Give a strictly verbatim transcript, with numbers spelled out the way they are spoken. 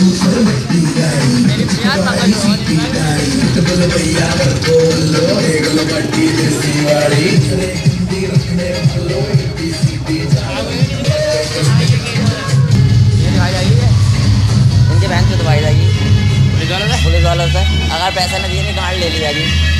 उनके बैंक में दवाई जाएगी पुलिस वालों से, अगर पैसा न दिए गाड़ी ले ली जाएगी।